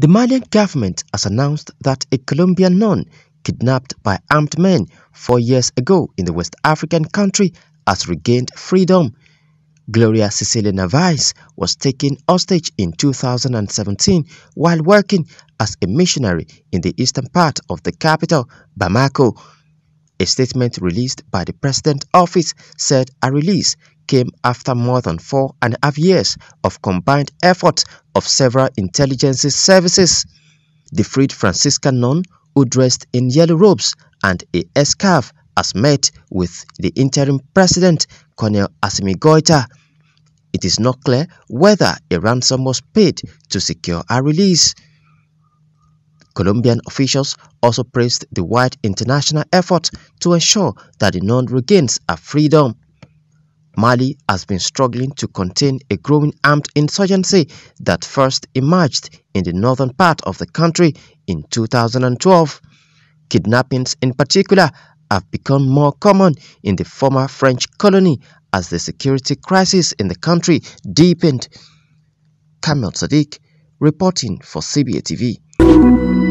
The Malian government has announced that a Colombian nun kidnapped by armed men 4 years ago in the West African country has regained freedom. Gloria Cecilia Narváez was taken hostage in 2017 while working as a missionary in the eastern part of the capital, Bamako. A statement released by the president's office said her release came after more than 4.5 years of combined efforts of several intelligence services. The freed Franciscan nun, who dressed in yellow robes and a scarf, has met with the interim president, Colonel Assimi Goïta. It is not clear whether a ransom was paid to secure her release. Colombian officials also praised the wide international effort to ensure that the nun regains her freedom. Mali has been struggling to contain a growing armed insurgency that first emerged in the northern part of the country in 2012. Kidnappings in particular have become more common in the former French colony as the security crisis in the country deepened. Kamel Sadiq reporting for CBA TV.